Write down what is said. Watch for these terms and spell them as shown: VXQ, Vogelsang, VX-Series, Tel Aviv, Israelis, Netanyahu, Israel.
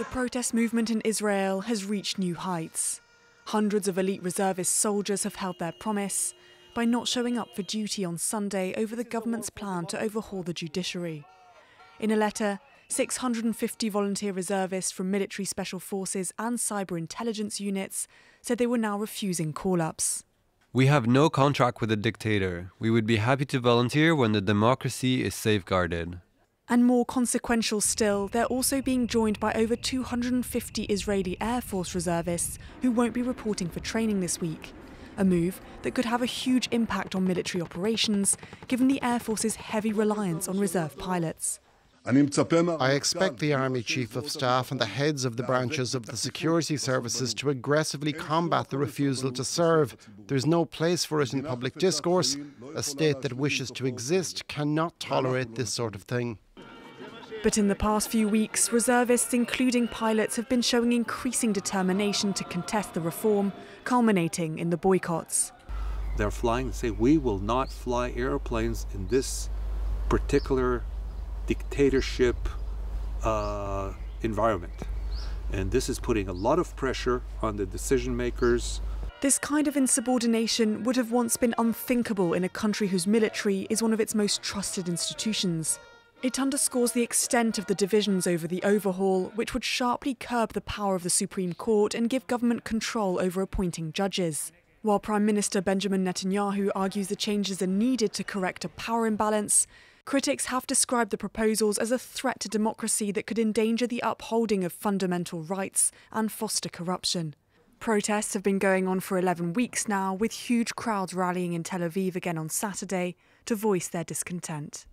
The protest movement in Israel has reached new heights. Hundreds of elite reservist soldiers have held their promise by not showing up for duty on Sunday over the government's plan to overhaul the judiciary. In a letter, 650 volunteer reservists from military special forces and cyber intelligence units said they were now refusing call-ups. We have no contract with a dictator. We would be happy to volunteer when the democracy is safeguarded. And more consequential still, they're also being joined by over 250 Israeli Air Force reservists who won't be reporting for training this week. A move that could have a huge impact on military operations, given the Air Force's heavy reliance on reserve pilots. I expect the Army Chief of Staff and the heads of the branches of the security services to aggressively combat the refusal to serve. There's no place for it in public discourse. A state that wishes to exist cannot tolerate this sort of thing. But in the past few weeks, reservists, including pilots, have been showing increasing determination to contest the reform, culminating in the boycotts. They're flying and say, we will not fly airplanes in this particular dictatorship environment. And this is putting a lot of pressure on the decision makers. This kind of insubordination would have once been unthinkable in a country whose military is one of its most trusted institutions. It underscores the extent of the divisions over the overhaul, which would sharply curb the power of the Supreme Court and give government control over appointing judges. While Prime Minister Benjamin Netanyahu argues the changes are needed to correct a power imbalance, critics have described the proposals as a threat to democracy that could endanger the upholding of fundamental rights and foster corruption. Protests have been going on for 11 weeks now, with huge crowds rallying in Tel Aviv again on Saturday to voice their discontent.